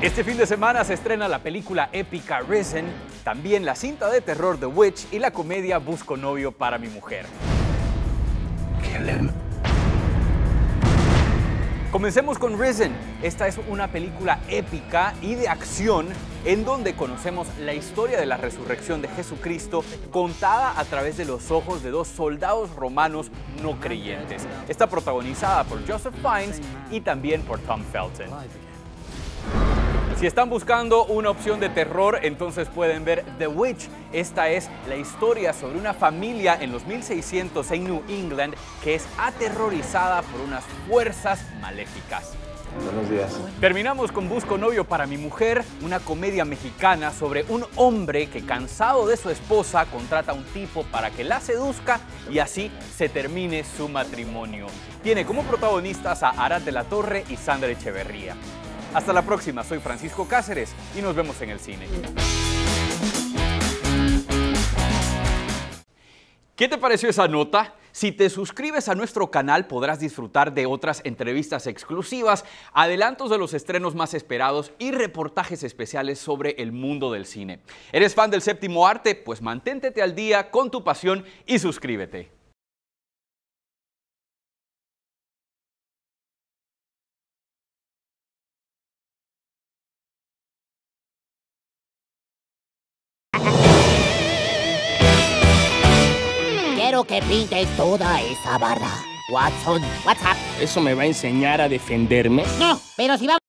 Este fin de semana se estrena la película épica Risen, también la cinta de terror The Witch y la comedia Busco novio para mi mujer. Kill him. Comencemos con Risen. Esta es una película épica y de acción en donde conocemos la historia de la resurrección de Jesucristo contada a través de los ojos de dos soldados romanos no creyentes. Está protagonizada por Joseph Fiennes y también por Tom Felton. Si están buscando una opción de terror, entonces pueden ver The Witch. Esta es la historia sobre una familia en los 1600 en New England que es aterrorizada por unas fuerzas maléficas. Buenos días. Terminamos con Busco novio para mi mujer, una comedia mexicana sobre un hombre que, cansado de su esposa, contrata a un tipo para que la seduzca y así se termine su matrimonio. Tiene como protagonistas a Arad de la Torre y Sandra Echeverría. Hasta la próxima, soy Francisco Cáceres y nos vemos en el cine. ¿Qué te pareció esa nota? Si te suscribes a nuestro canal podrás disfrutar de otras entrevistas exclusivas, adelantos de los estrenos más esperados y reportajes especiales sobre el mundo del cine. ¿Eres fan del séptimo arte? Pues manténtete al día con tu pasión y suscríbete. Que pintes toda esa barra. Watson, what's up? ¿Eso me va a enseñar a defenderme? No, pero si vamos...